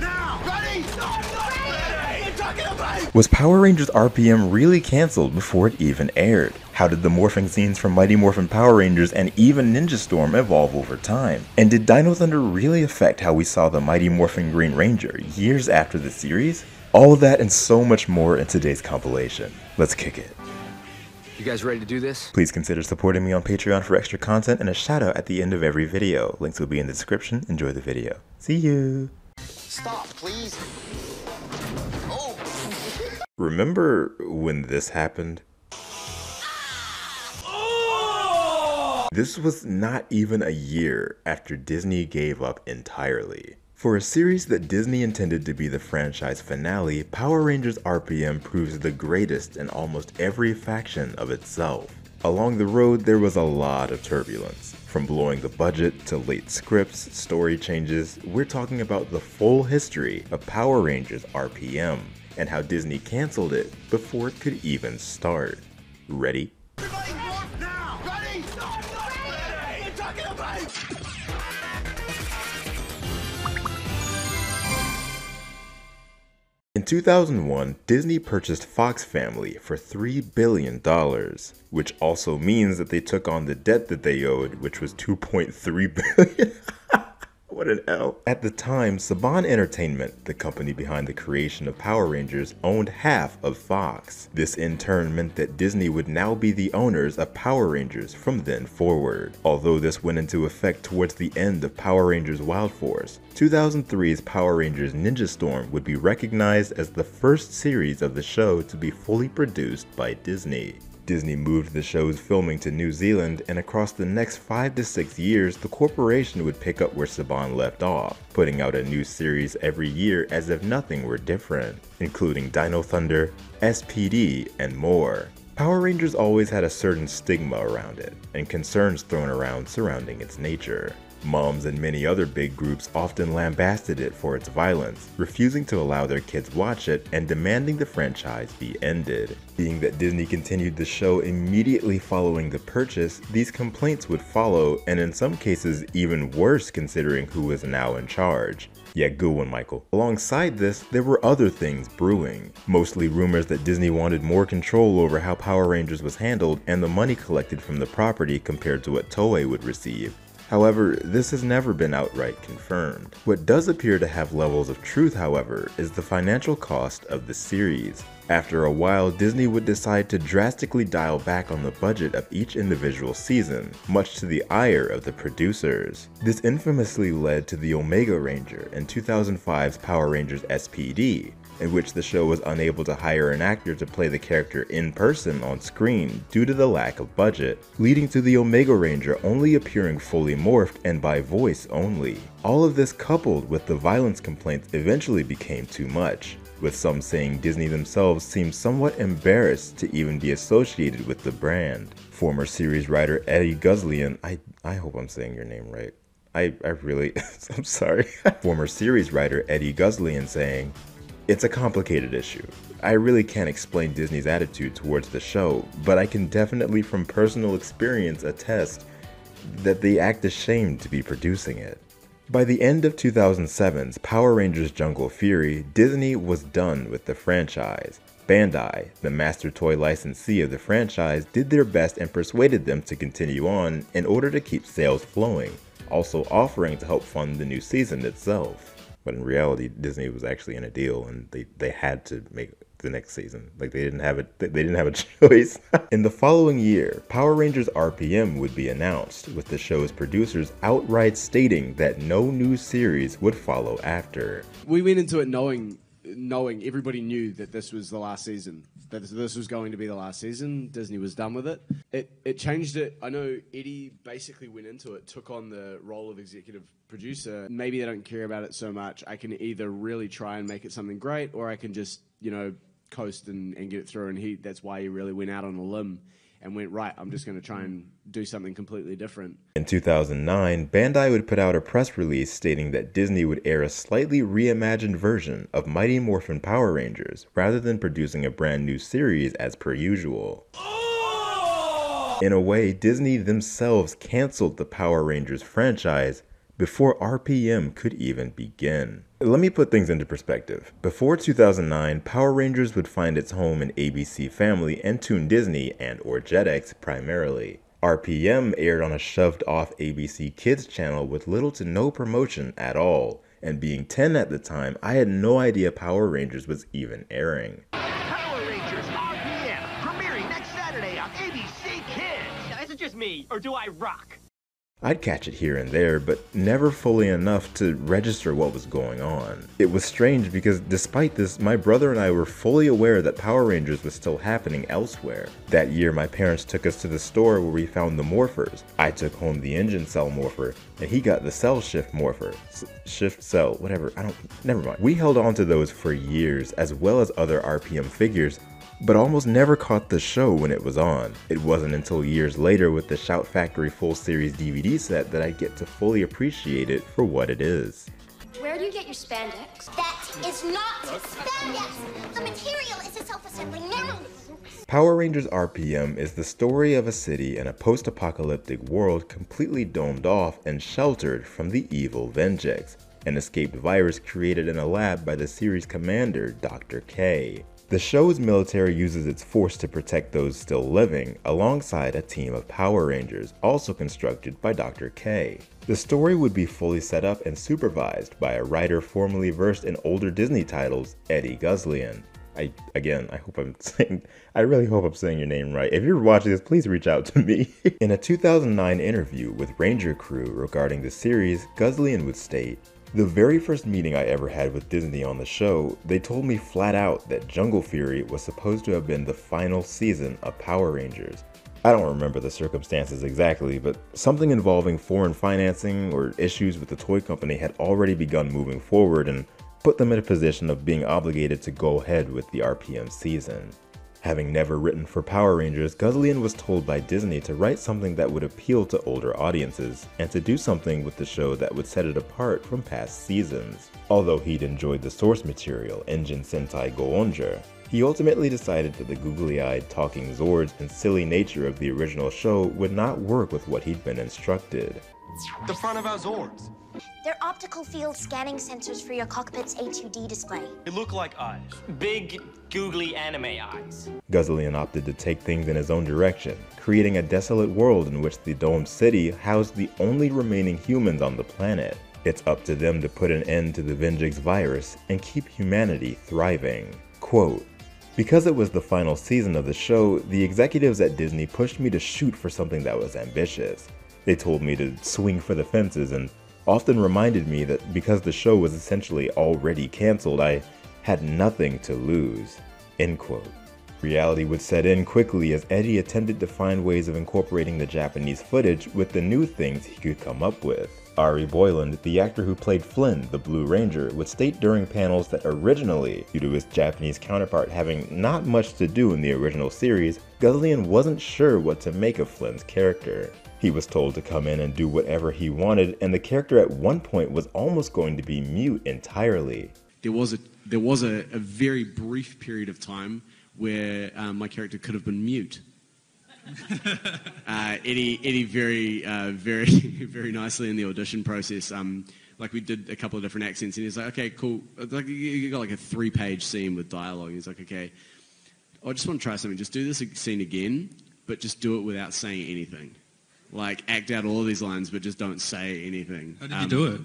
now! Ready? No, I'm not ready! You're talking about! Was Power Rangers RPM really canceled before it even aired? How did the morphing scenes from Mighty Morphin Power Rangers and even Ninja Storm evolve over time? And did Dino Thunder really affect how we saw the Mighty Morphin Green Ranger years after the series? All of that and so much more in today's compilation. Let's kick it. You guys ready to do this? Please consider supporting me on Patreon for extra content and a shout out at the end of every video. Links will be in the description. Enjoy the video. See you! Stop, please! Oh! Remember when this happened? Oh! This was not even a year after Disney gave up entirely. For a series that Disney intended to be the franchise finale, Power Rangers RPM proves the greatest in almost every faction of itself. Along the road, there was a lot of turbulence. From blowing the budget to late scripts, story changes, we're talking about the full history of Power Rangers RPM and how Disney canceled it before it could even start. Ready? Everybody morph now! Ready? No, I'm not ready! You're talking about! In 2001, Disney purchased Fox Family for $3 billion, which also means that they took on the debt that they owed, which was $2.3 billion. What an L. At the time, Saban Entertainment, the company behind the creation of Power Rangers, owned half of Fox. This in turn meant that Disney would now be the owners of Power Rangers from then forward. Although this went into effect towards the end of Power Rangers Wild Force, 2003's Power Rangers Ninja Storm would be recognized as the first series of the show to be fully produced by Disney. Disney moved the show's filming to New Zealand, and across the next 5 to 6 years, the corporation would pick up where Saban left off, putting out a new series every year as if nothing were different, including Dino Thunder, SPD, and more. Power Rangers always had a certain stigma around it, and concerns thrown around surrounding its nature. Moms and many other big groups often lambasted it for its violence, refusing to allow their kids watch it and demanding the franchise be ended. Being that Disney continued the show immediately following the purchase, these complaints would follow, and in some cases even worse considering who was now in charge. Yeah, good one, Michael. Alongside this, there were other things brewing. Mostly rumors that Disney wanted more control over how Power Rangers was handled and the money collected from the property compared to what Toei would receive. However, this has never been outright confirmed. What does appear to have levels of truth, however, is the financial cost of the series. After a while, Disney would decide to drastically dial back on the budget of each individual season, much to the ire of the producers. This infamously led to the Omega Ranger and 2005's Power Rangers SPD, in which the show was unable to hire an actor to play the character in person on screen due to the lack of budget, leading to the Omega Ranger only appearing fully morphed and by voice only. All of this coupled with the violence complaints eventually became too much, with some saying Disney themselves seemed somewhat embarrassed to even be associated with the brand. Former series writer Eddie Guzelian, I hope I'm saying your name right. I really, I'm sorry. Former series writer Eddie Guzelian saying, "It's a complicated issue. I really can't explain Disney's attitude towards the show, but I can definitely from personal experience attest that they act ashamed to be producing it." By the end of 2007's Power Rangers Jungle Fury, Disney was done with the franchise. Bandai, the master toy licensee of the franchise, did their best and persuaded them to continue on in order to keep sales flowing, also offering to help fund the new season itself. But in reality, Disney was actually in a deal, and they had to make the next season. Like, they didn't have a choice. In the following year, Power Rangers RPM would be announced, with the show's producers outright stating that no new series would follow after. We went into it knowing everybody knew that this was the last season, that this was going to be the last season. Disney was done with it. It changed it. I know Eddie basically went into it, took on the role of executive producer. Maybe they don't care about it so much. I can either really try and make it something great, or I can just, you know, coast and get it through. And that's why he really went out on a limb and went, right, I'm just going to try and do something completely different. In 2009, Bandai would put out a press release stating that Disney would air a slightly reimagined version of Mighty Morphin Power Rangers rather than producing a brand new series as per usual. In a way, Disney themselves canceled the Power Rangers franchise before RPM could even begin. Let me put things into perspective. Before 2009, Power Rangers would find its home in ABC Family and Toon Disney and/or Jetix primarily. RPM aired on a shoved-off ABC Kids channel with little to no promotion at all, and being 10 at the time, I had no idea Power Rangers was even airing. Power Rangers RPM, premiering next Saturday on ABC Kids! Is it just me, or do I rock? I'd catch it here and there, but never fully enough to register what was going on. It was strange because despite this, my brother and I were fully aware that Power Rangers was still happening elsewhere. That year, my parents took us to the store where we found the morphers. I took home the engine cell morpher, and he got the cell shift morpher. Never mind. We held on to those for years, as well as other RPM figures, but almost never caught the show when it was on. It wasn't until years later with the Shout Factory full series DVD set that I get to fully appreciate it for what it is. Where do you get your spandex? That is not spandex! The material is a self-assembling memory! Power Rangers RPM is the story of a city in a post-apocalyptic world completely domed off and sheltered from the evil Venjix, an escaped virus created in a lab by the series commander, Dr. K. The show's military uses its force to protect those still living, alongside a team of Power Rangers, also constructed by Dr. K. The story would be fully set up and supervised by a writer formerly versed in older Disney titles, Eddie Guzelian. I really hope I'm saying your name right. If you're watching this, please reach out to me. In a 2009 interview with Ranger Crew regarding the series, Guzelian would state, "The very first meeting I ever had with Disney on the show, they told me flat out that Jungle Fury was supposed to have been the final season of Power Rangers. I don't remember the circumstances exactly, but something involving foreign financing or issues with the toy company had already begun moving forward and put them in a position of being obligated to go ahead with the RPM season." Having never written for Power Rangers, Guzelian was told by Disney to write something that would appeal to older audiences, and to do something with the show that would set it apart from past seasons. Although he'd enjoyed the source material, Engine Sentai Go-Onger, he ultimately decided that the googly-eyed talking Zords and silly nature of the original show would not work with what he'd been instructed. The front of our Zords. They're optical field scanning sensors for your cockpit's A2D display. They look like eyes. Big, googly anime eyes. Guzelian opted to take things in his own direction, creating a desolate world in which the domed city housed the only remaining humans on the planet. It's up to them to put an end to the Venjix virus and keep humanity thriving. Quote, "Because it was the final season of the show, the executives at Disney pushed me to shoot for something that was ambitious. They told me to swing for the fences and often reminded me that because the show was essentially already cancelled, I had nothing to lose." End quote. Reality would set in quickly as Eddie attempted to find ways of incorporating the Japanese footage with the new things he could come up with. Ari Boyland, the actor who played Flynn, the Blue Ranger, would state during panels that originally, due to his Japanese counterpart having not much to do in the original series, Guzelian wasn't sure what to make of Flynn's character. He was told to come in and do whatever he wanted, and the character at one point was almost going to be mute entirely. There was a very brief period of time where my character could have been mute. Eddie very very nicely in the audition process, like we did a couple of different accents, and he's like, okay, cool. Like you got like a 3-page scene with dialogue. He's like, okay, I just want to try something. Just do this scene again, but just do it without saying anything. Like, act out all of these lines, but just don't say anything. How did you do it?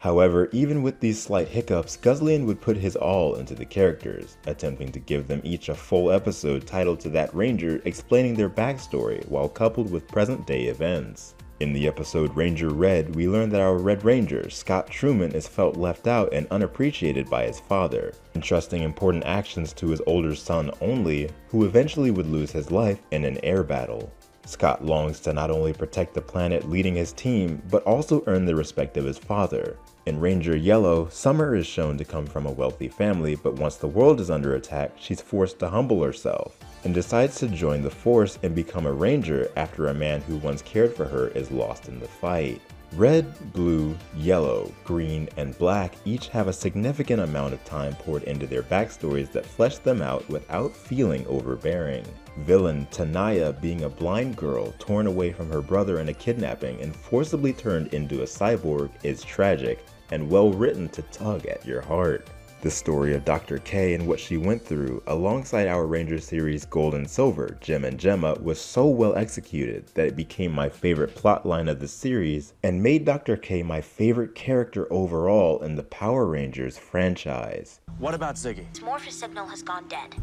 However, even with these slight hiccups, Guzelian would put his all into the characters, attempting to give them each a full episode titled To That Ranger, explaining their backstory while coupled with present-day events. In the episode Ranger Red, we learn that our Red Ranger, Scott Truman, is felt left out and unappreciated by his father, entrusting important actions to his older son only, who eventually would lose his life in an air battle. Scott longs to not only protect the planet leading his team, but also earn the respect of his father. In Ranger Yellow, Summer is shown to come from a wealthy family, but once the world is under attack, she's forced to humble herself, and decides to join the force and become a ranger after a man who once cared for her is lost in the fight. Red, blue, yellow, green, and black each have a significant amount of time poured into their backstories that flesh them out without feeling overbearing. Villain Tenaya being a blind girl torn away from her brother in a kidnapping and forcibly turned into a cyborg is tragic and well written to tug at your heart. The story of Dr. K and what she went through, alongside our Rangers series Gold and Silver, Gem and Gemma, was so well executed that it became my favorite plotline of the series and made Dr. K my favorite character overall in the Power Rangers franchise. What about Ziggy? His Morpheus signal has gone dead.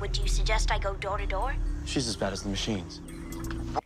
Would you suggest I go door to door? She's as bad as the machines.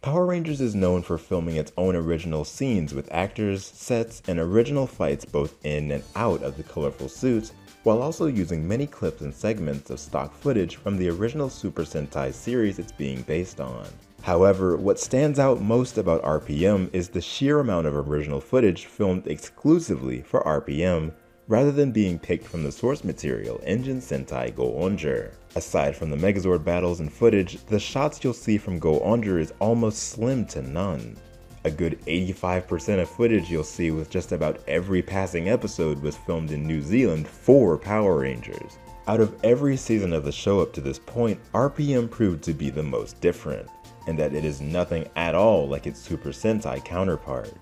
Power Rangers is known for filming its own original scenes with actors, sets, and original fights both in and out of the colorful suits, while also using many clips and segments of stock footage from the original Super Sentai series it's being based on. However, what stands out most about RPM is the sheer amount of original footage filmed exclusively for RPM, rather than being picked from the source material Engine Sentai Go-Onger. Aside from the Megazord battles and footage, the shots you'll see from Go-Onger is almost slim to none. A good 85% of footage you'll see with just about every passing episode was filmed in New Zealand for Power Rangers. Out of every season of the show up to this point, RPM proved to be the most different, and that it is nothing at all like its Super Sentai counterpart.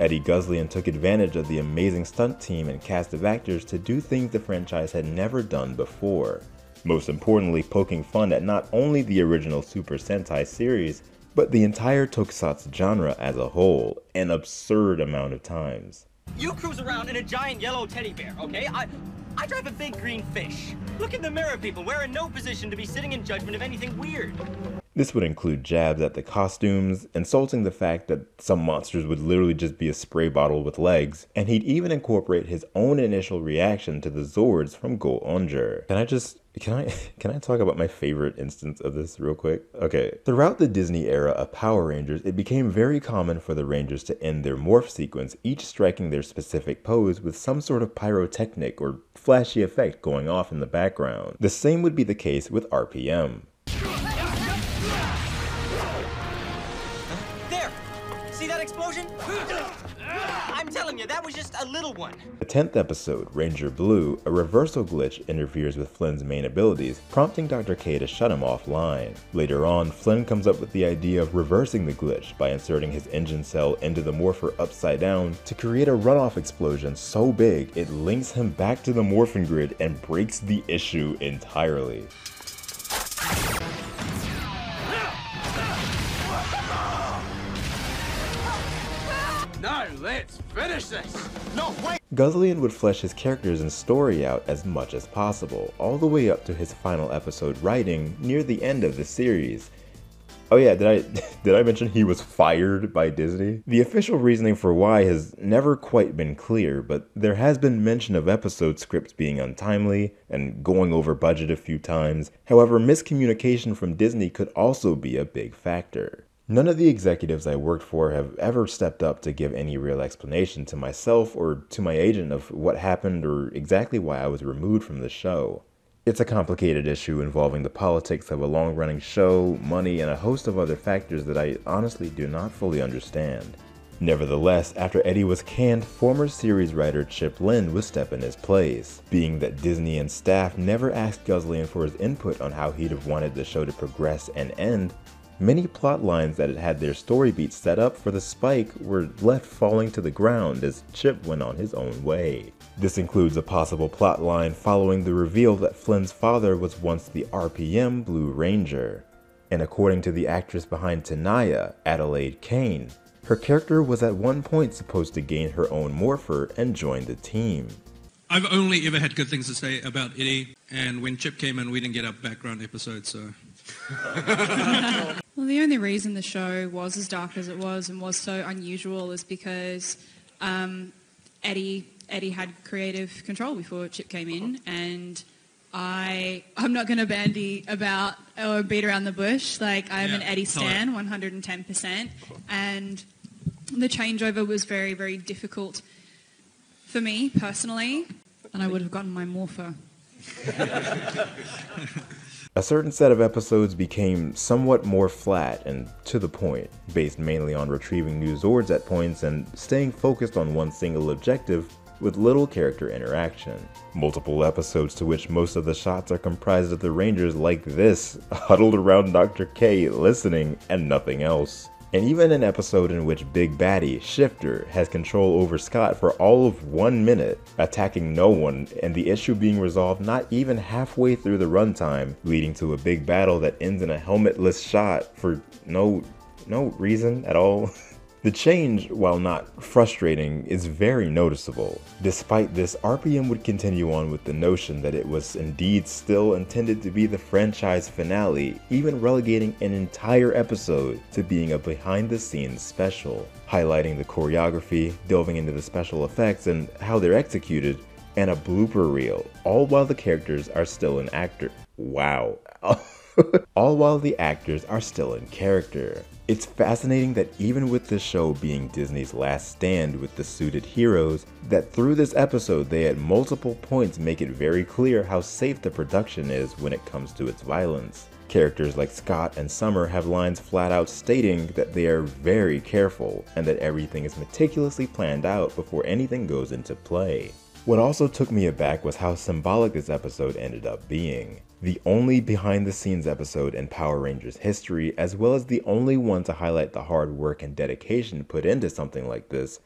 Eddie Guzelian took advantage of the amazing stunt team and cast of actors to do things the franchise had never done before, most importantly poking fun at not only the original Super Sentai series, but the entire tokusatsu genre as a whole, an absurd amount of times. You cruise around in a giant yellow teddy bear, okay? I drive a big green fish. Look in the mirror, people. We're in no position to be sitting in judgment of anything weird. This would include jabs at the costumes, insulting the fact that some monsters would literally just be a spray bottle with legs, and he'd even incorporate his own initial reaction to the Zords from Go-Onger. Can I talk about my favorite instance of this real quick? Okay. Throughout the Disney era of Power Rangers, it became very common for the Rangers to end their morph sequence, each striking their specific pose with some sort of pyrotechnic or flashy effect going off in the background. The same would be the case with RPM. Explosion? I'm telling you, that was just a little one. The 10th episode, Ranger Blue, a reversal glitch interferes with Flynn's main abilities, prompting Dr. K to shut him offline. Later on, Flynn comes up with the idea of reversing the glitch by inserting his engine cell into the morpher upside down to create a runoff explosion so big it links him back to the morphin grid and breaks the issue entirely. Now let's finish this! No way! Guzelian would flesh his characters and story out as much as possible, all the way up to his final episode writing near the end of the series. Oh yeah, did I mention he was fired by Disney? The official reasoning for why has never quite been clear, but there has been mention of episode scripts being untimely and going over budget a few times. However, miscommunication from Disney could also be a big factor. None of the executives I worked for have ever stepped up to give any real explanation to myself or to my agent of what happened or exactly why I was removed from the show. It's a complicated issue involving the politics of a long-running show, money, and a host of other factors that I honestly do not fully understand. Nevertheless, after Eddie was canned, former series writer Chip Lynn would step in his place, being that Disney and staff never asked Guzelian for his input on how he'd have wanted the show to progress and end. Many plot lines that had their story beats set up for the spike were left falling to the ground as Chip went on his own way. This includes a possible plot line following the reveal that Flynn's father was once the RPM Blue Ranger. And according to the actress behind Tenaya, Adelaide Kane, her character was at one point supposed to gain her own morpher and join the team. I've only ever had good things to say about Eddie, and when Chip came in, we didn't get a background episode, so... Well, the only reason the show was as dark as it was and was so unusual is because Eddie had creative control before Chip came in, and I'm not going to bandy about or beat around the bush. Like, I'm an Eddie stan, 110%, and the changeover was very, very difficult for me personally, and I would have gotten my morpher. A certain set of episodes became somewhat more flat and to the point, based mainly on retrieving new Zords at points and staying focused on one single objective with little character interaction. Multiple episodes to which most of the shots are comprised of the Rangers like this, huddled around Dr. K, listening, and nothing else. And even an episode in which Big Baddie, Shifter, has control over Scott for all of 1 minute, attacking no one and the issue being resolved not even halfway through the runtime, leading to a big battle that ends in a helmetless shot for no reason at all. The change, while not frustrating, is very noticeable. Despite this, RPM would continue on with the notion that it was indeed still intended to be the franchise finale, even relegating an entire episode to being a behind-the-scenes special, highlighting the choreography, delving into the special effects and how they're executed, and a blooper reel, all while the characters are still in character. Wow. All while the actors are still in character. It's fascinating that even with this show being Disney's last stand with the suited heroes, that through this episode they at multiple points make it very clear how safe the production is when it comes to its violence. Characters like Scott and Summer have lines flat out stating that they are very careful and that everything is meticulously planned out before anything goes into play. What also took me aback was how symbolic this episode ended up being. The only behind-the-scenes episode in Power Rangers history, as well as the only one to highlight the hard work and dedication put into something like this,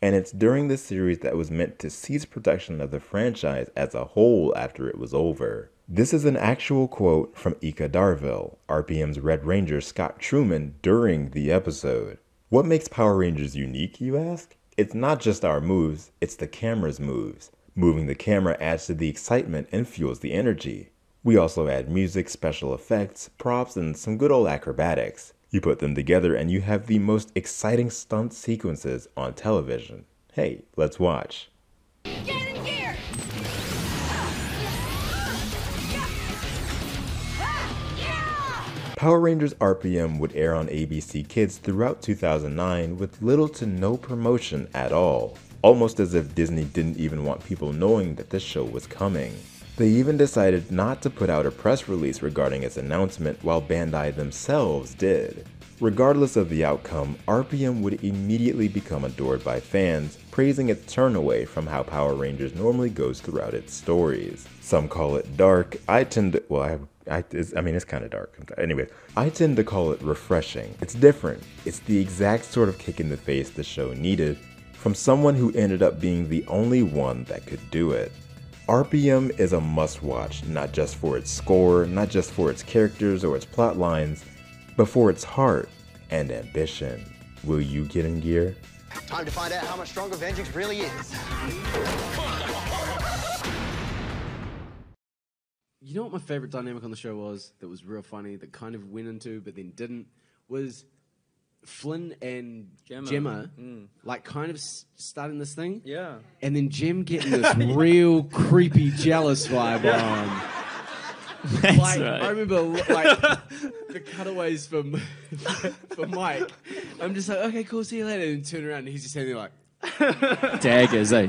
and it's during this series that was meant to cease production of the franchise as a whole after it was over. This is an actual quote from Ika Darville, RPM's Red Ranger Scott Truman, during the episode. What makes Power Rangers unique, you ask? It's not just our moves, it's the camera's moves. Moving the camera adds to the excitement and fuels the energy. We also add music, special effects, props, and some good old acrobatics. You put them together and you have the most exciting stunt sequences on television. Hey, let's watch. Get in gear! Power Rangers RPM would air on ABC Kids throughout 2009 with little to no promotion at all, almost as if Disney didn't even want people knowing that this show was coming. They even decided not to put out a press release regarding its announcement while Bandai themselves did. Regardless of the outcome, RPM would immediately become adored by fans, praising its turnaway from how Power Rangers normally goes throughout its stories. Some call it dark. I tend to, it's kind of dark. Anyway, I tend to call it refreshing. It's different. It's the exact sort of kick in the face the show needed from someone who ended up being the only one that could do it. RPM is a must-watch, not just for its score, not just for its characters or its plot lines, but for its heart and ambition. Will you get in gear? Time to find out how much stronger Venjix really is. You know what my favorite dynamic on the show was, that was real funny, that kind of went into but then didn't, was Flynn and Gemma like kind of starting this thing, yeah, and then Gem getting this real creepy jealous vibe on. That's like, right. I remember like the cutaways for Mike. I'm just like, okay, cool, see you later, and turn around and he's just standing there like daggers in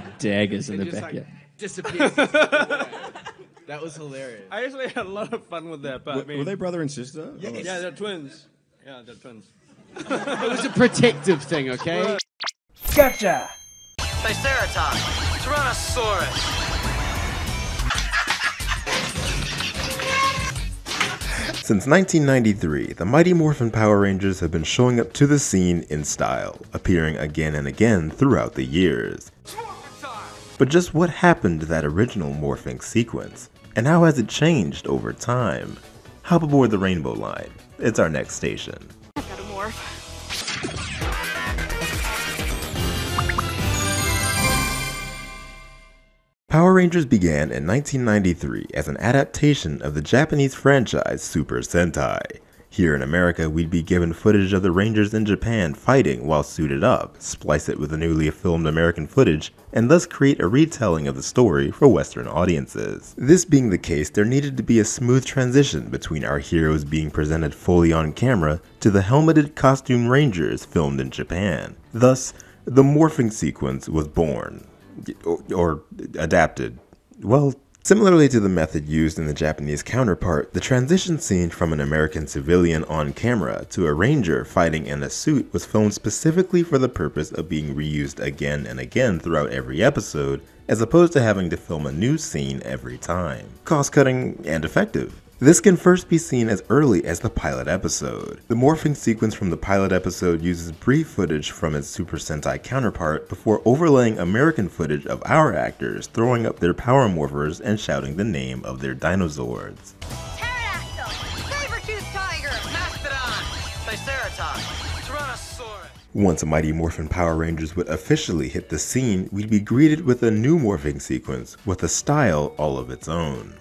the back. Like, yeah. Disappears. That was hilarious. I actually had a lot of fun with that. But were they brother and sister? Yes. Yeah, they're twins. Yeah, they're twins. It was a protective thing, okay? Gotcha! Triceratops! Tyrannosaurus! Since 1993, the Mighty Morphin Power Rangers have been showing up to the scene in style, appearing again and again throughout the years. But just what happened to that original morphing sequence? And how has it changed over time? Hop aboard the Rainbow Line. It's our next station. Power Rangers began in 1993 as an adaptation of the Japanese franchise Super Sentai. Here in America, we'd be given footage of the Rangers in Japan fighting while suited up, splice it with the newly filmed American footage, and thus create a retelling of the story for Western audiences. This being the case, there needed to be a smooth transition between our heroes being presented fully on camera to the helmeted costume Rangers filmed in Japan. Thus, the morphing sequence was born. Or adapted. Well, Similarly to the method used in the Japanese counterpart, the transition scene from an American civilian on camera to a ranger fighting in a suit was filmed specifically for the purpose of being reused again and again throughout every episode, as opposed to having to film a new scene every time. Cost-cutting and effective. This can first be seen as early as the pilot episode. The morphing sequence from the pilot episode uses brief footage from its Super Sentai counterpart before overlaying American footage of our actors throwing up their power morphers and shouting the name of their Dinozords. Pterodactyl, Saber-toothed Tiger, Mastodon, Triceratops, Tyrannosaurus. Once Mighty Morphin Power Rangers would officially hit the scene, we'd be greeted with a new morphing sequence with a style all of its own.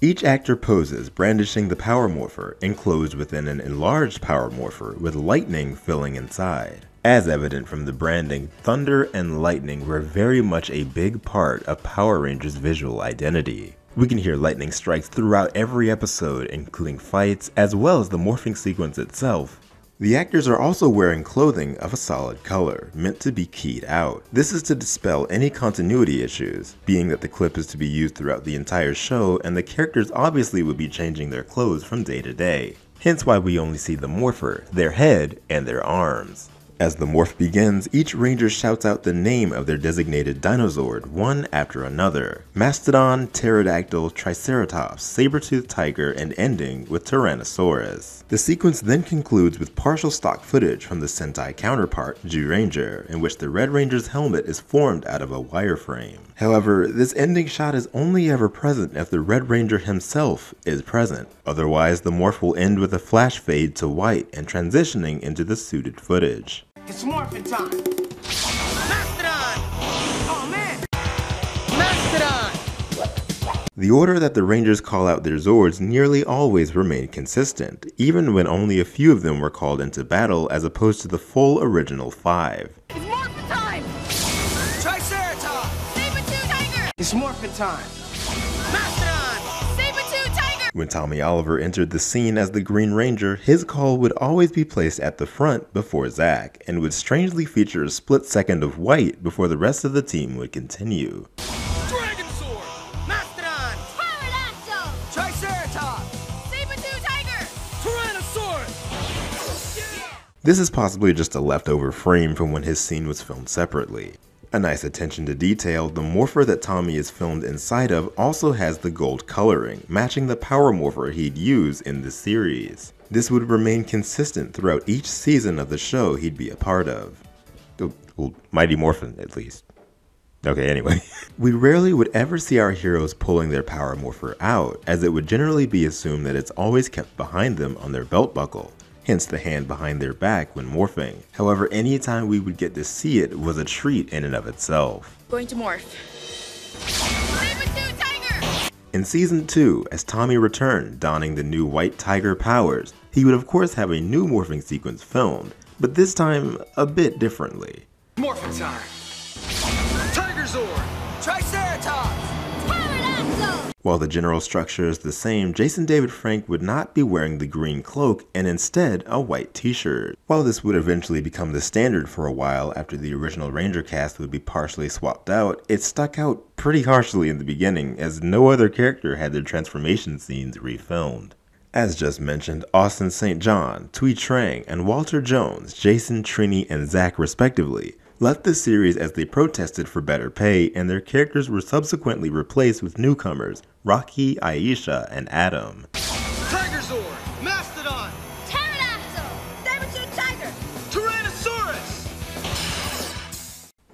Each actor poses brandishing the power morpher, enclosed within an enlarged power morpher with lightning filling inside. As evident from the branding, thunder and lightning were very much a big part of Power Rangers' visual identity. We can hear lightning strikes throughout every episode, including fights, as well as the morphing sequence itself. The actors are also wearing clothing of a solid color, meant to be keyed out. This is to dispel any continuity issues, being that the clip is to be used throughout the entire show and the characters obviously would be changing their clothes from day to day. Hence why we only see the morpher, their head, and their arms. As the morph begins, each ranger shouts out the name of their designated Dinozord, one after another. Mastodon, Pterodactyl, Triceratops, Saber-toothed Tiger, and ending with Tyrannosaurus. The sequence then concludes with partial stock footage from the Sentai counterpart, Zyuranger, in which the Red Ranger's helmet is formed out of a wireframe. However, this ending shot is only ever present if the Red Ranger himself is present. Otherwise, the morph will end with a flash fade to white and transitioning into the suited footage. It's morphin' time! Mastodon! Oh man! Mastodon! The order that the Rangers call out their Zords nearly always remained consistent, even when only a few of them were called into battle as opposed to the full original five. It's morphin' time! Triceratops! Saber-tooth Tiger! It's morphin' time! When Tommy Oliver entered the scene as the Green Ranger, his call would always be placed at the front before Zack, and would strangely feature a split second of white before the rest of the team would continue. Dragon Sword! Mastodon! Pterodactyl! Triceratops! Saber-tooth Tiger! Tyrannosaurus! Yeah! This is possibly just a leftover frame from when his scene was filmed separately. A nice attention to detail, the morpher that Tommy is filmed inside of also has the gold coloring, matching the power morpher he'd use in the series. This would remain consistent throughout each season of the show he'd be a part of. Well, Mighty Morphin, at least. Okay, anyway. We rarely would ever see our heroes pulling their power morpher out, as it would generally be assumed that it's always kept behind them on their belt buckle. Hence the hand behind their back when morphing. However, any time we would get to see it was a treat in and of itself. Going to morph. Saber-tooth Tiger! In Season 2, as Tommy returned, donning the new White Tiger powers, he would of course have a new morphing sequence filmed, but this time a bit differently. Morphing time! Tigerzord! Triceratops! While the general structure is the same, Jason David Frank would not be wearing the green cloak and instead a white t-shirt. While this would eventually become the standard for a while after the original Ranger cast would be partially swapped out, it stuck out pretty harshly in the beginning as no other character had their transformation scenes refilmed. As just mentioned, Austin St. John, Tui Trang, and Walter Jones, Jason, Trini, and Zack respectively, left the series as they protested for better pay, and their characters were subsequently replaced with newcomers Rocky, Aisha, and Adam. Tigerzord! Mastodon! Pterodactyl! Saber-tooth Tiger! Tyrannosaurus!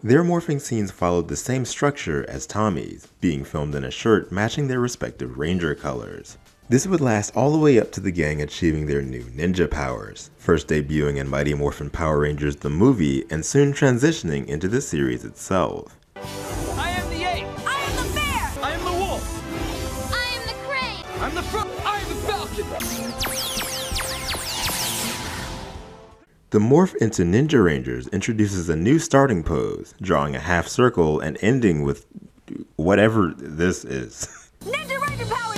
Their morphing scenes followed the same structure as Tommy's, being filmed in a shirt matching their respective ranger colors. This would last all the way up to the gang achieving their new ninja powers, first debuting in Mighty Morphin Power Rangers the movie and soon transitioning into the series itself. I am the ape! I am the bear! I am the wolf! I am the crane! I am the frog! I am the falcon! The morph into Ninja Rangers introduces a new starting pose, drawing a half circle and ending with whatever this is. Ninja Ranger power!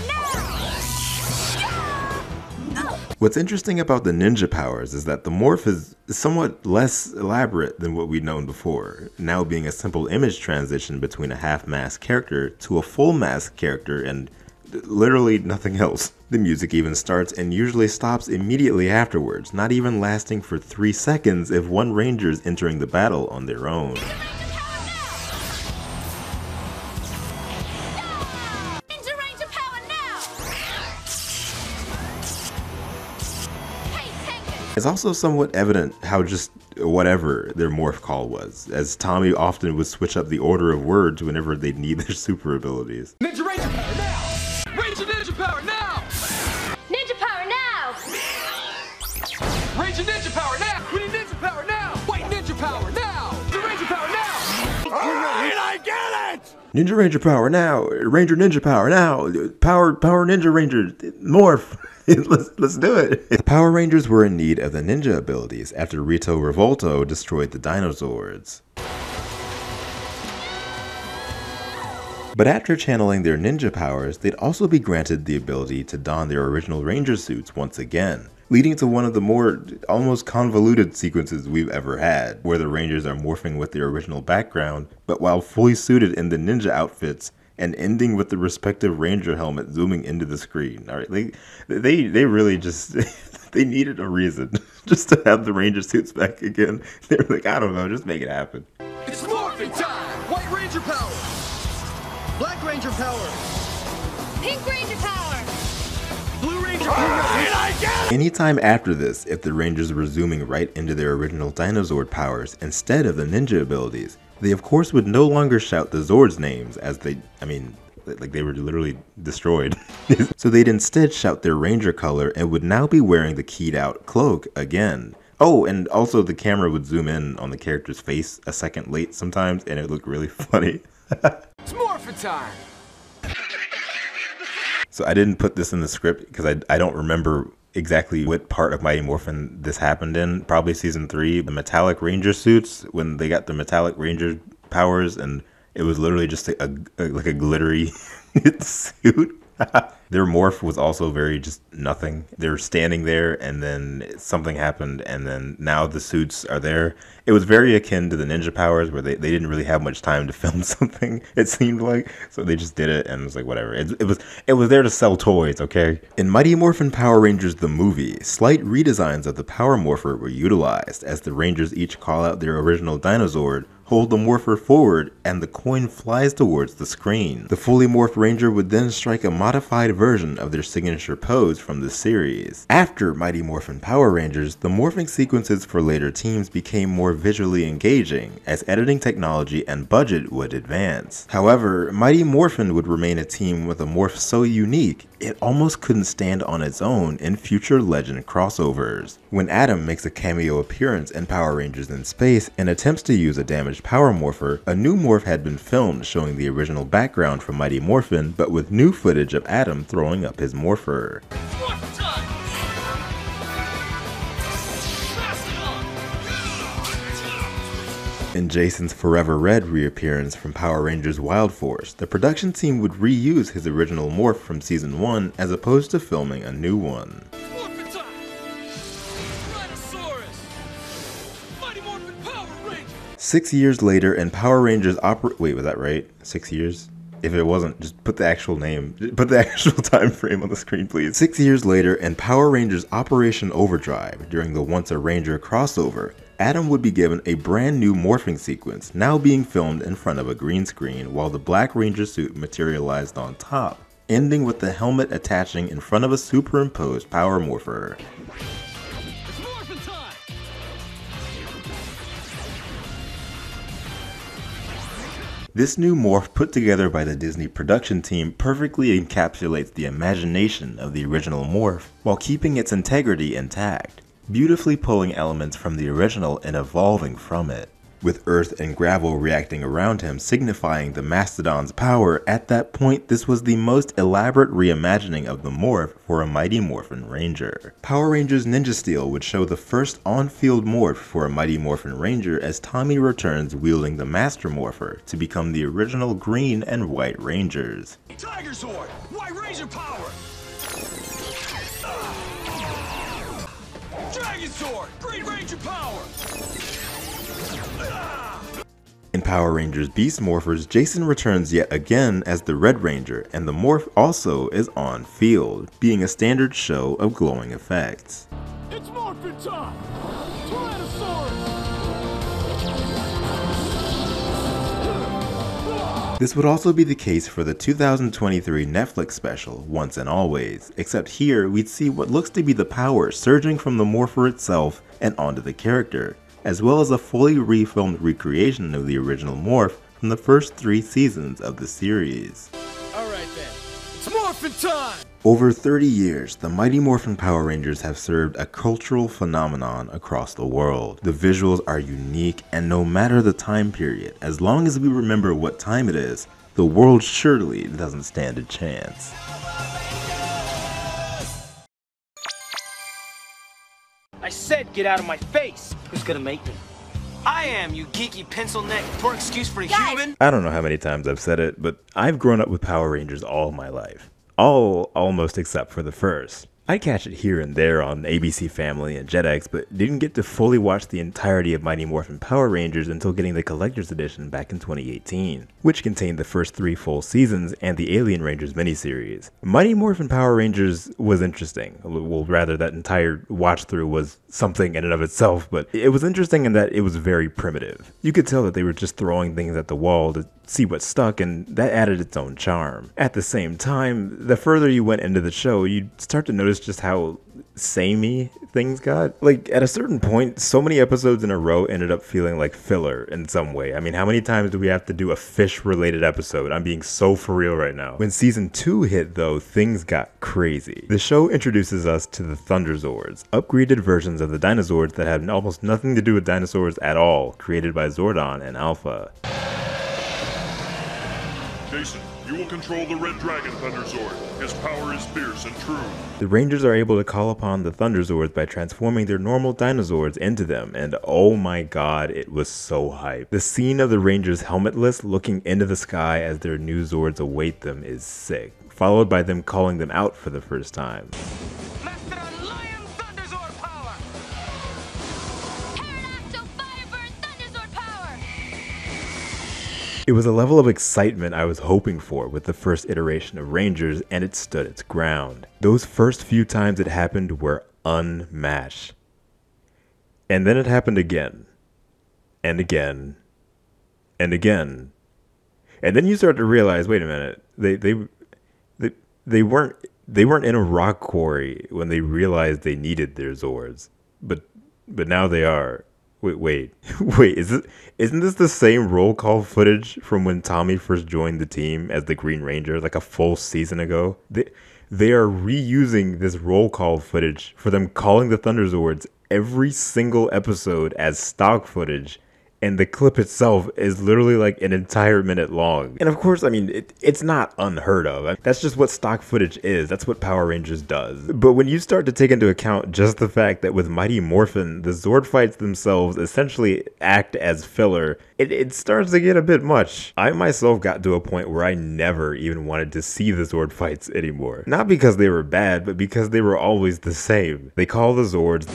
What's interesting about the ninja powers is that the morph is somewhat less elaborate than what we'd known before, now being a simple image transition between a half-mask character to a full-mask character and literally nothing else. The music even starts and usually stops immediately afterwards, not even lasting for 3 seconds if one ranger is entering the battle on their own. It's also somewhat evident how just whatever their morph call was, as Tommy often would switch up the order of words whenever they'd need their super abilities. Ninja Ranger Power now! Ranger Ninja Power now! Ninja Power now! Ranger Ninja Power now! We need Ninja Power now! White Ninja Power now! Ninja Ranger Power now! Alright, I get it! Ninja Ranger Power now! Ranger Ninja Power now! Power Ninja Ranger Morph! Let's do it. The Power Rangers were in need of the ninja abilities after Rito Revolto destroyed the Dinozords. But after channeling their ninja powers, they'd also be granted the ability to don their original ranger suits once again, leading to one of the more almost convoluted sequences we've ever had, where the Rangers are morphing with their original background, but while fully suited in the ninja outfits, and ending with the respective ranger helmet zooming into the screen. All right, they really just they needed a reason just to have the ranger suits back again. They were like, I don't know, just make it happen. It's morphing time! White Ranger power! Black Ranger power! Pink Ranger power! Blue Ranger power! Anytime after this, if the Rangers were zooming right into their original Dinozord powers instead of the ninja abilities, they of course would no longer shout the Zords' names as they were literally destroyed. So they'd instead shout their ranger color and would now be wearing the keyed out cloak again. Oh, and also the camera would zoom in on the character's face a second late sometimes and it looked really funny. It's morphin' time! So I didn't put this in the script because I don't remember exactly what part of Mighty Morphin this happened in. Probably season 3, the metallic ranger suits, when they got the metallic ranger powers and it was literally just like a glittery suit. Their morph was also very just nothing. They were standing there and then something happened and then now the suits are there. It was very akin to the ninja powers where they didn't really have much time to film something, it seemed like. So they just did it and it was like whatever. It was there to sell toys, okay? In Mighty Morphin Power Rangers the movie, slight redesigns of the Power Morpher were utilized as the Rangers each call out their original Dinozord, hold the morpher forward, and the coin flies towards the screen. The fully morphed ranger would then strike a modified version of their signature pose from the series. After Mighty Morphin Power Rangers, the morphing sequences for later teams became more visually engaging, as editing technology and budget would advance. However, Mighty Morphin would remain a team with a morph so unique, it almost couldn't stand on its own in future Legend crossovers. When Adam makes a cameo appearance in Power Rangers in Space and attempts to use a damaged Power Morpher, a new morph had been filmed showing the original background from Mighty Morphin, but with new footage of Adam throwing up his morpher. In Jason's Forever Red reappearance from Power Rangers Wild Force, the production team would reuse his original morph from season 1 as opposed to filming a new one. Mighty Morphin Power Ranger. 6 years later in Power Rangers wait, was that right? 6 years? If it wasn't, just put the actual name, put the actual time frame on the screen, please. 6 years later in Power Rangers Operation Overdrive, during the Once a Ranger crossover, Adam would be given a brand new morphing sequence, now being filmed in front of a green screen while the Black Ranger suit materialized on top, ending with the helmet attaching in front of a superimposed Power Morpher. It's morphin' time! This new morph put together by the Disney production team perfectly encapsulates the imagination of the original morph while keeping its integrity intact, beautifully pulling elements from the original and evolving from it, with earth and gravel reacting around him signifying the Mastodon's power. At that point, this was the most elaborate reimagining of the morph for a Mighty Morphin Ranger. Power Rangers Ninja Steel would show the first on-field morph for a Mighty Morphin Ranger as Tommy returns wielding the Master Morpher to become the original Green and White Rangers. Tiger Sword! White Ranger power! Dragon Sword! Green Ranger power! In Power Rangers Beast Morphers, Jason returns yet again as the Red Ranger, and the morph also is on field, being a standard show of glowing effects. It's morphin' time! This would also be the case for the 2023 Netflix special, Once and Always, except here we'd see what looks to be the power surging from the morpher itself and onto the character, as well as a fully refilmed recreation of the original morph from the first 3 seasons of the series. Alright then, it's morphin' time! Over 30 years, the Mighty Morphin Power Rangers have served a cultural phenomenon across the world. The visuals are unique, and no matter the time period, as long as we remember what time it is, the world surely doesn't stand a chance. I said get out of my face! Who's gonna make me? I am, you geeky pencil neck, poor excuse for a human! I don't know how many times I've said it, but I've grown up with Power Rangers all my life. All almost except for the first. I'd catch it here and there on ABC Family and Jetix, but didn't get to fully watch the entirety of Mighty Morphin Power Rangers until getting the collector's edition back in 2018, which contained the first 3 full seasons and the Alien Rangers miniseries. Mighty Morphin Power Rangers was interesting. Well, rather, that entire watch through was something in and of itself, but it was interesting in that it was very primitive. You could tell that they were just throwing things at the wall to see what stuck, and that added its own charm. At the same time, the further you went into the show, you'd start to notice just how samey things got. Like, at a certain point, so many episodes in a row ended up feeling like filler in some way. I mean, how many times do we have to do a fish-related episode? I'm being so for real right now. When season 2 hit, though, things got crazy. The show introduces us to the Thunderzords, upgraded versions of the Dinozords that had almost nothing to do with dinosaurs at all, created by Zordon and Alpha. Jason, you will control the Red Dragon Thunderzord. His power is fierce and true. The Rangers are able to call upon the Thunderzords by transforming their normal Dinozords into them, and oh my god, it was so hype. The scene of the Rangers helmetless looking into the sky as their new Zords await them is sick, followed by them calling them out for the first time. It was a level of excitement I was hoping for with the first iteration of Rangers, and it stood its ground. Those first few times it happened were unmatched. And then it happened again. And again. And again. And then you start to realize, wait a minute, they weren't in a rock quarry when they realized they needed their Zords. But now they are. Wait, isn't this the same roll call footage from when Tommy first joined the team as the Green Ranger, like a full season ago? They are reusing this roll call footage for them calling the Thunderzords every single episode as stock footage, and the clip itself is literally like an entire minute long. And of course, I mean, it's not unheard of. I mean, that's just what stock footage is. That's what Power Rangers does. But when you start to take into account just the fact that with Mighty Morphin, the Zord fights themselves essentially act as filler, it starts to get a bit much. I myself got to a point where I never even wanted to see the Zord fights anymore. Not because they were bad, but because they were always the same. They call the Zords.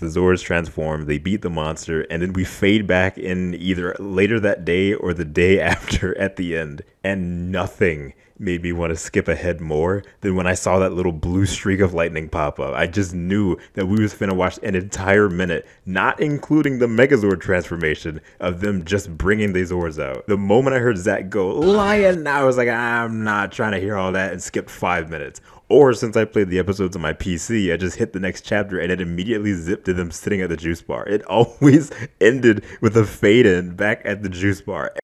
The Zords transform, they beat the monster, and then we fade back in either later that day or the day after at the end. And nothing made me want to skip ahead more than when I saw that little blue streak of lightning pop up. I just knew that we was finna watch an entire minute, not including the Megazord transformation of them just bringing the Zords out. The moment I heard Zach go, Lion, I was like, I'm not trying to hear all that, and skipped 5 minutes. Or since I played the episodes on my PC, I just hit the next chapter and it immediately zipped to them sitting at the juice bar. It always ended with a fade in back at the juice bar.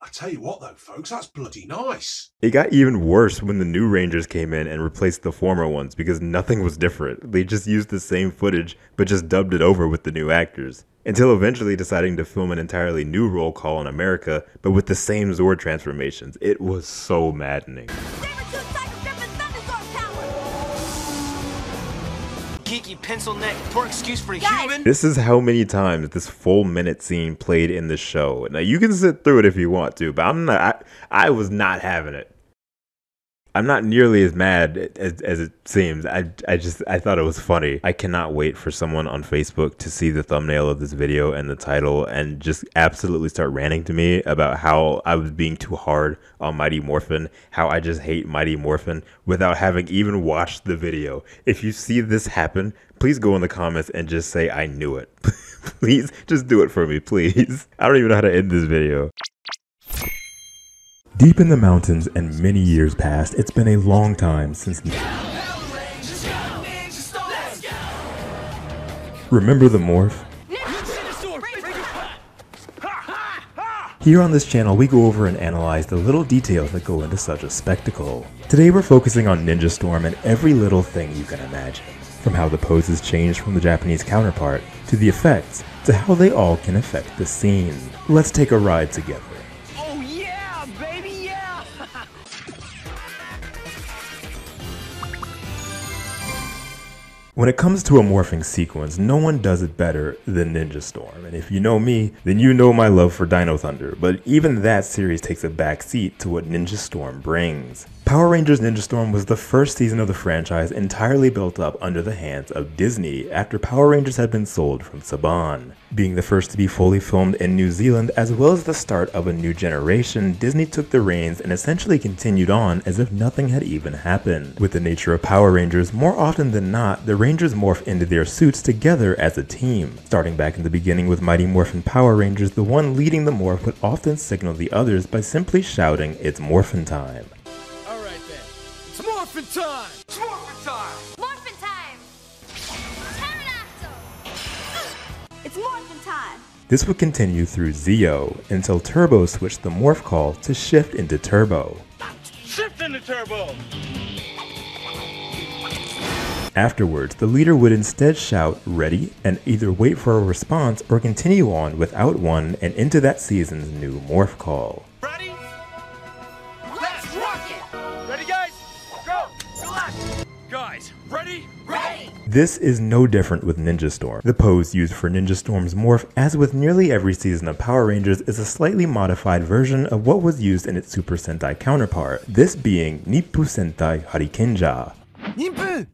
I tell you what though, folks, that's bloody nice. It got even worse when the new Rangers came in and replaced the former ones because nothing was different. They just used the same footage, but just dubbed it over with the new actors. Until eventually deciding to film an entirely new roll call in America, but with the same Zord transformations. It was so maddening. Geeky pencil neck, poor excuse for a human. This is how many times this full minute scene played in the show. Now you can sit through it if you want to, but I was not having it. I'm not nearly as mad as it seems. I thought it was funny. I cannot wait for someone on Facebook to see the thumbnail of this video and the title and just absolutely start ranting to me about how I was being too hard on Mighty Morphin, how I just hate Mighty Morphin without having even watched the video. If you see this happen, please go in the comments and just say, I knew it. Please, just do it for me, please. I don't even know how to end this video. Deep in the mountains and many years past, it's been a long time since... Remember the morph? Here on this channel, we go over and analyze the little details that go into such a spectacle. Today we're focusing on Ninja Storm and every little thing you can imagine. From how the poses change from the Japanese counterpart, to the effects, to how they all can affect the scene. Let's take a ride together. When it comes to a morphing sequence, no one does it better than Ninja Storm, and if you know me, then you know my love for Dino Thunder, but even that series takes a backseat to what Ninja Storm brings. Power Rangers Ninja Storm was the first season of the franchise entirely built up under the hands of Disney after Power Rangers had been sold from Saban. Being the first to be fully filmed in New Zealand as well as the start of a new generation, Disney took the reins and essentially continued on as if nothing had even happened. With the nature of Power Rangers, more often than not, the Rangers morph into their suits together as a team. Starting back in the beginning with Mighty Morphin Power Rangers, the one leading the morph would often signal the others by simply shouting, "It's morphin' time." Morphin' time! It's morphin' time! Morphin' time! It's morphin' time! This would continue through Zeo until Turbo switched the morph call to shift into Turbo. Shift into Turbo! Afterwards, the leader would instead shout, "Ready," and either wait for a response or continue on without one and into that season's new morph call. Ready? Let's rock it! Ready, guys? Guys, ready? Ready! This is no different with Ninja Storm. The pose used for Ninja Storm's morph, as with nearly every season of Power Rangers, is a slightly modified version of what was used in its Super Sentai counterpart, this being Nippu Sentai Harikenja. Nippu!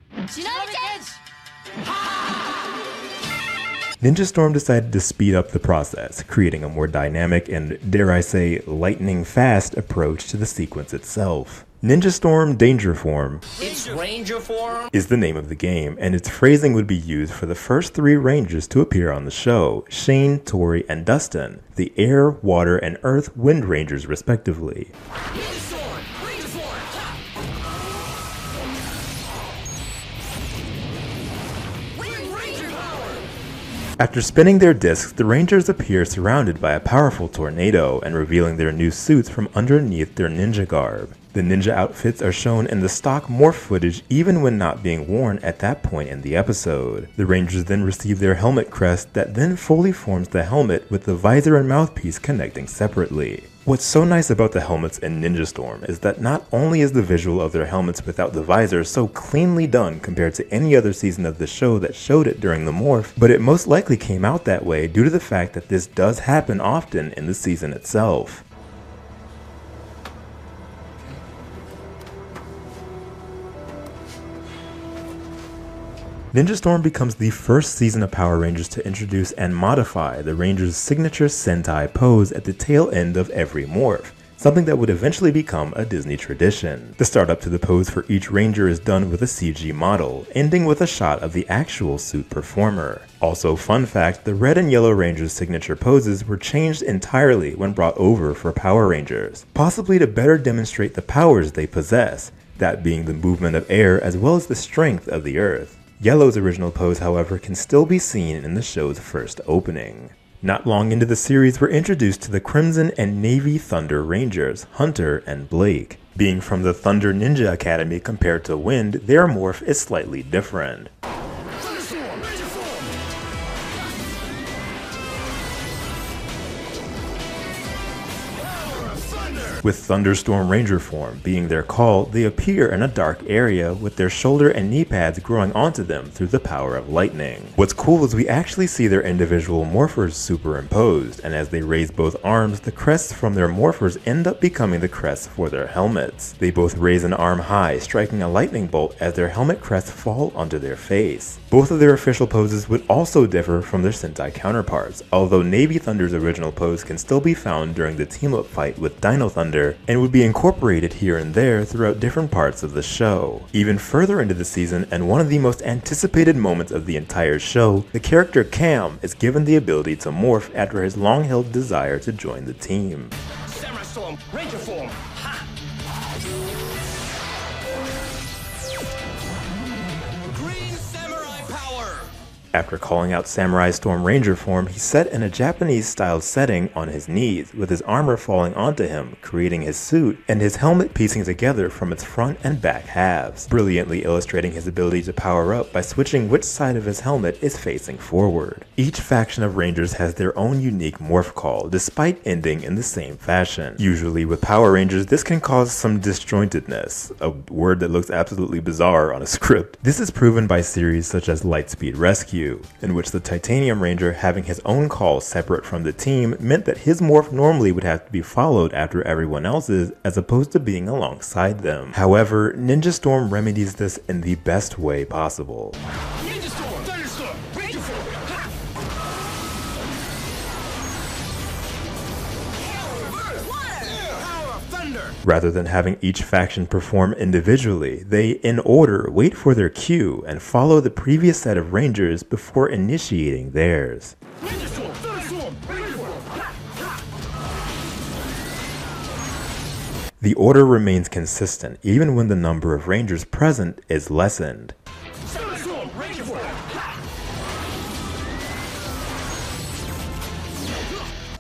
Ninja Storm decided to speed up the process, creating a more dynamic and, dare I say, lightning-fast approach to the sequence itself. Ninja Storm Danger Form, it's Ranger Form is the name of the game, and its phrasing would be used for the first three Rangers to appear on the show, Shane, Tori, and Dustin, the Air, Water, and Earth Wind Rangers respectively. After spinning their discs, the Rangers appear surrounded by a powerful tornado and revealing their new suits from underneath their ninja garb. The ninja outfits are shown in the stock morph footage even when not being worn at that point in the episode. The Rangers then receive their helmet crest that then fully forms the helmet with the visor and mouthpiece connecting separately. What's so nice about the helmets in Ninja Storm is that not only is the visual of their helmets without the visor so cleanly done compared to any other season of the show that showed it during the morph, but it most likely came out that way due to the fact that this does happen often in the season itself. Ninja Storm becomes the first season of Power Rangers to introduce and modify the Rangers' signature Sentai pose at the tail end of every morph, something that would eventually become a Disney tradition. The startup to the pose for each Ranger is done with a CG model, ending with a shot of the actual suit performer. Also, fun fact, the red and yellow Rangers' signature poses were changed entirely when brought over for Power Rangers, possibly to better demonstrate the powers they possess, that being the movement of air as well as the strength of the earth. Yellow's original pose, however, can still be seen in the show's first opening. Not long into the series, we're introduced to the Crimson and Navy Thunder Rangers, Hunter and Blake. Being from the Thunder Ninja Academy compared to Wind, their morph is slightly different. Thunder! With Thunderstorm Ranger form being their call, they appear in a dark area with their shoulder and knee pads growing onto them through the power of lightning. What's cool is we actually see their individual morphers superimposed, and as they raise both arms, the crests from their morphers end up becoming the crests for their helmets. They both raise an arm high, striking a lightning bolt as their helmet crests fall onto their face. Both of their official poses would also differ from their Sentai counterparts, although Navy Thunder's original pose can still be found during the team-up fight with Dino Thunder and would be incorporated here and there throughout different parts of the show. Even further into the season, and one of the most anticipated moments of the entire show, the character Cam is given the ability to morph after his long-held desire to join the team. Samurai Storm, Ranger form. Ha. Green Samurai power. After calling out Samurai Storm Ranger form, he sat in a Japanese-style setting on his knees, with his armor falling onto him, creating his suit, and his helmet piecing together from its front and back halves, brilliantly illustrating his ability to power up by switching which side of his helmet is facing forward. Each faction of Rangers has their own unique morph call, despite ending in the same fashion. Usually with Power Rangers, this can cause some disjointedness, a word that looks absolutely bizarre on a script. This is proven by series such as Lightspeed Rescue, in which the Titanium Ranger having his own call separate from the team meant that his morph normally would have to be followed after everyone else's as opposed to being alongside them. However, Ninja Storm remedies this in the best way possible. Ninja Storm! Thunderstorm! Ranger form! Rather than having each faction perform individually, they, in order, wait for their cue and follow the previous set of Rangers before initiating theirs. Ranger Storm, Thunderstorm, Ranger Storm. Ha, ha. The order remains consistent even when the number of Rangers present is lessened. Thunderstorm, Ranger form.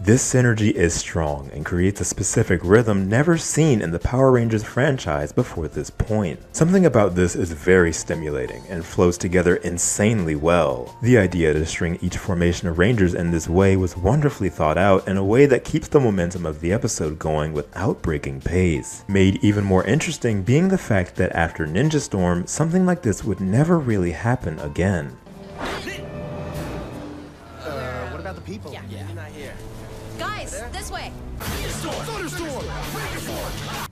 This synergy is strong and creates a specific rhythm never seen in the Power Rangers franchise before this point. Something about this is very stimulating and flows together insanely well. The idea to string each formation of Rangers in this way was wonderfully thought out in a way that keeps the momentum of the episode going without breaking pace. Made even more interesting being the fact that after Ninja Storm, something like this would never really happen again. What about the people? Yeah. Yeah. You're not here. Guys, this way!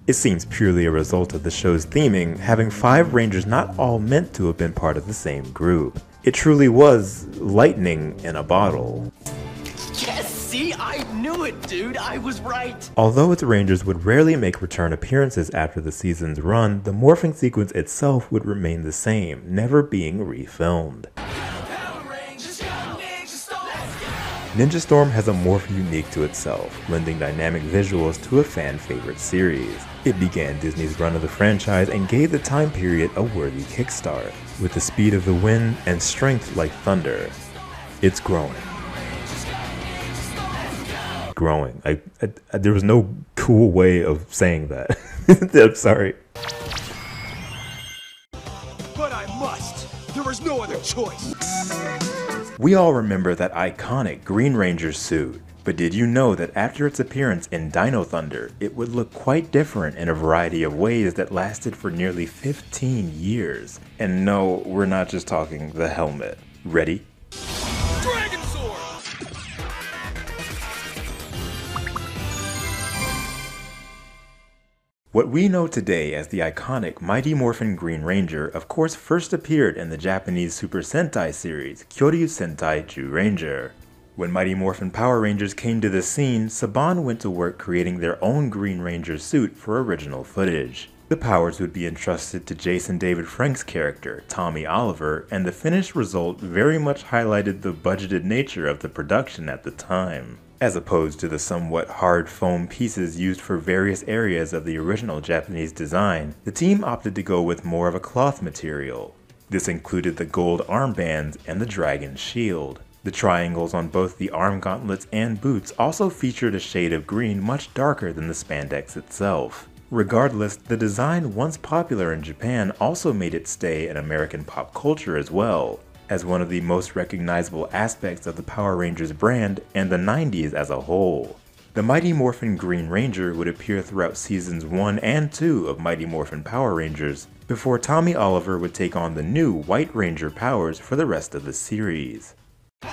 It seems purely a result of the show's theming, having 5 Rangers not all meant to have been part of the same group. It truly was lightning in a bottle. Yes! See, I knew it, dude! I was right! Although its Rangers would rarely make return appearances after the season's run, the morphing sequence itself would remain the same, never being refilmed. Ninja Storm has a morph unique to itself, lending dynamic visuals to a fan-favorite series. It began Disney's run of the franchise and gave the time period a worthy kickstart, with the speed of the wind and strength like thunder. It's growing. Growing. There was no cool way of saying that. I'm sorry. But I must. There was no other choice. We all remember that iconic Green Ranger suit, but did you know that after its appearance in Dino Thunder, it would look quite different in a variety of ways that lasted for nearly 15 years? And no, we're not just talking the helmet. Ready? Dragon Sword! What we know today as the iconic Mighty Morphin Green Ranger of course first appeared in the Japanese Super Sentai series, Kyoryu Sentai Zyuranger. When Mighty Morphin Power Rangers came to the scene, Saban went to work creating their own Green Ranger suit for original footage. The powers would be entrusted to Jason David Frank's character, Tommy Oliver, and the finished result very much highlighted the budgeted nature of the production at the time, as opposed to the somewhat hard foam pieces used for various areas of the original Japanese design. The team opted to go with more of a cloth material. This included the gold armbands and the dragon shield. The triangles on both the arm gauntlets and boots also featured a shade of green much darker than the spandex itself. Regardless, the design, once popular in Japan, also made its stay in American pop culture as well, as one of the most recognizable aspects of the Power Rangers brand and the 90s as a whole. The Mighty Morphin Green Ranger would appear throughout seasons 1 and 2 of Mighty Morphin Power Rangers, before Tommy Oliver would take on the new White Ranger powers for the rest of the series. A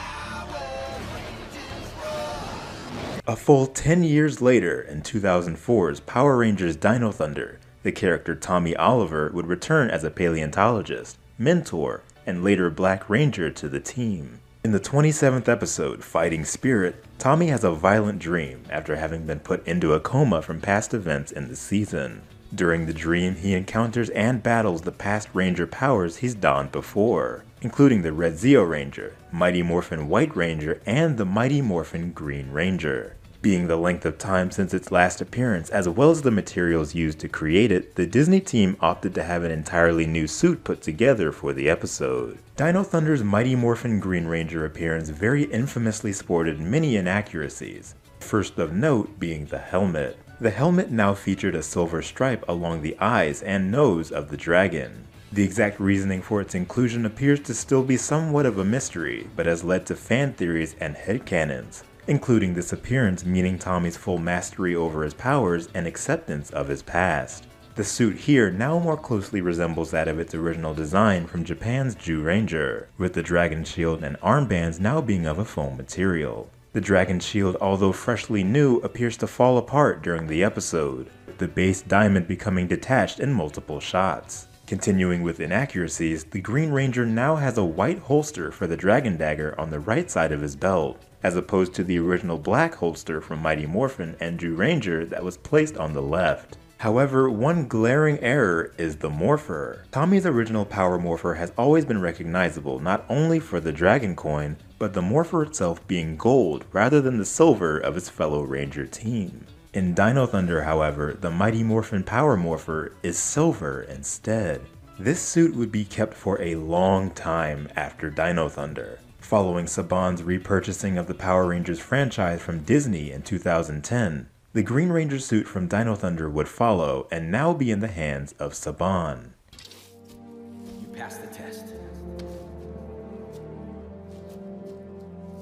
full 10 years later, in 2004's Power Rangers Dino Thunder, the character Tommy Oliver would return as a paleontologist, mentor, and later Black Ranger to the team. In the 27th episode, Fighting Spirit, Tommy has a violent dream after having been put into a coma from past events in the season. During the dream, he encounters and battles the past Ranger powers he's donned before, including the Red Zeo Ranger, Mighty Morphin White Ranger, and the Mighty Morphin Green Ranger. Being the length of time since its last appearance, as well as the materials used to create it, the Disney team opted to have an entirely new suit put together for the episode. Dino Thunder's Mighty Morphin Green Ranger appearance very infamously sported many inaccuracies, first of note being the helmet. The helmet now featured a silver stripe along the eyes and nose of the dragon. The exact reasoning for its inclusion appears to still be somewhat of a mystery, but has led to fan theories and headcanons, including this appearance meaning Tommy's full mastery over his powers and acceptance of his past. The suit here now more closely resembles that of its original design from Japan's Zyuranger, with the dragon shield and armbands now being of a foam material. The dragon shield, although freshly new, appears to fall apart during the episode, with the base diamond becoming detached in multiple shots. Continuing with inaccuracies, the Green Ranger now has a white holster for the dragon dagger on the right side of his belt, as opposed to the original black holster from Mighty Morphin and Zyuranger that was placed on the left. However, one glaring error is the Morpher. Tommy's original Power Morpher has always been recognizable not only for the Dragon Coin, but the Morpher itself being gold rather than the silver of its fellow Ranger team. In Dino Thunder, however, the Mighty Morphin Power Morpher is silver instead. This suit would be kept for a long time after Dino Thunder. Following Saban's repurchasing of the Power Rangers franchise from Disney in 2010, the Green Ranger suit from Dino Thunder would follow and now be in the hands of Saban. You passed the test.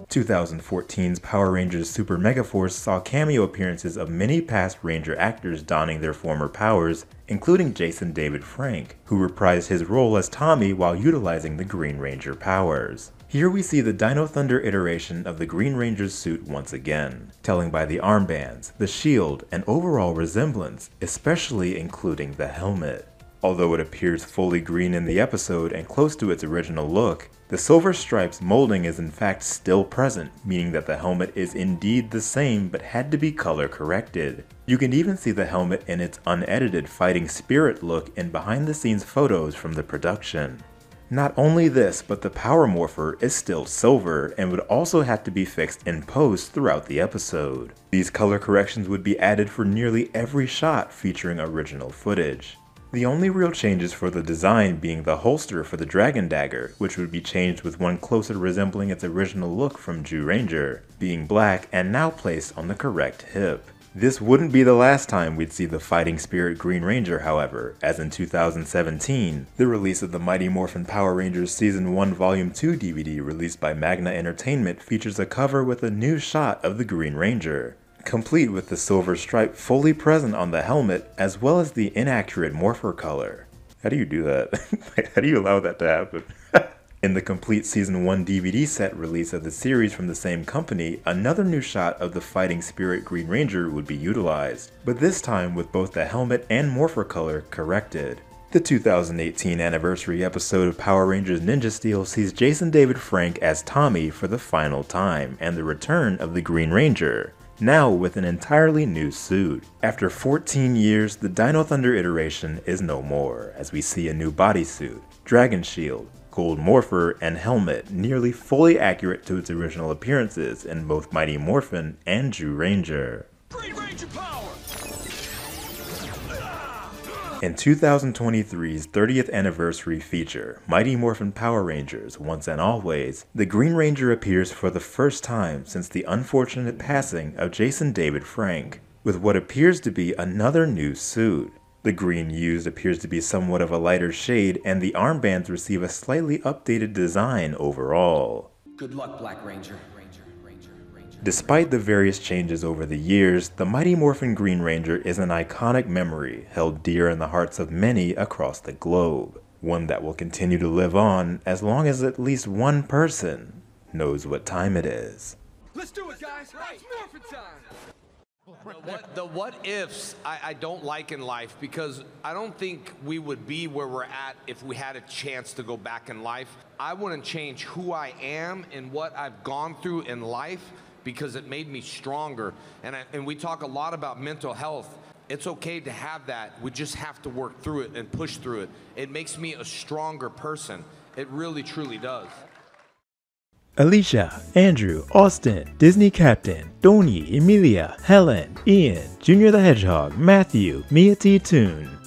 2014's Power Rangers Super Megaforce saw cameo appearances of many past Ranger actors donning their former powers, including Jason David Frank, who reprised his role as Tommy while utilizing the Green Ranger powers. Here we see the Dino Thunder iteration of the Green Ranger's suit once again, telling by the armbands, the shield, and overall resemblance, especially including the helmet. Although it appears fully green in the episode and close to its original look, the silver stripes molding is in fact still present, meaning that the helmet is indeed the same but had to be color corrected. You can even see the helmet in its unedited Fighting Spirit look in behind-the-scenes photos from the production. Not only this, but the Power Morpher is still silver and would also have to be fixed in post throughout the episode. These color corrections would be added for nearly every shot featuring original footage. The only real changes for the design being the holster for the Dragon Dagger, which would be changed with one closer resembling its original look from Zyuranger, being black and now placed on the correct hip. This wouldn't be the last time we'd see the Fighting Spirit Green Ranger, however, as in 2017, the release of the Mighty Morphin Power Rangers Season 1 Volume 2 DVD released by Magna Entertainment features a cover with a new shot of the Green Ranger, complete with the silver stripe fully present on the helmet as well as the inaccurate Morpher color. How do you do that? How do you allow that to happen? In the complete Season 1 DVD set release of the series from the same company, another new shot of the Fighting Spirit Green Ranger would be utilized, but this time with both the helmet and Morpher color corrected. The 2018 anniversary episode of Power Rangers Ninja Steel sees Jason David Frank as Tommy for the final time and the return of the Green Ranger, now with an entirely new suit. After 14 years, the Dino Thunder iteration is no more, as we see a new bodysuit, dragon shield, gold Morpher, and helmet nearly fully accurate to its original appearances in both Mighty Morphin and Zyuranger. Green Ranger power! In 2023's 30th anniversary feature, Mighty Morphin Power Rangers Once and Always, the Green Ranger appears for the first time since the unfortunate passing of Jason David Frank, with what appears to be another new suit. The green used appears to be somewhat of a lighter shade, and the armbands receive a slightly updated design overall. Good luck, Black Ranger. Despite the various changes over the years, the Mighty Morphin Green Ranger is an iconic memory held dear in the hearts of many across the globe. One that will continue to live on as long as at least one person knows what time it is. Let's do it, guys! Right. It's Morphin time! The what ifs I don't like in life, because I don't think we would be where we're at if we had a chance to go back in life. I wouldn't change who I am and what I've gone through in life, because it made me stronger. And we talk a lot about mental health. It's okay to have that. We just have to work through it and push through it. It makes me a stronger person. It really, truly does. Alicia, Andrew, Austin, Disney Captain, Donnie, Emilia, Helen, Ian, Junior the Hedgehog, Matthew, Mia T. Toon,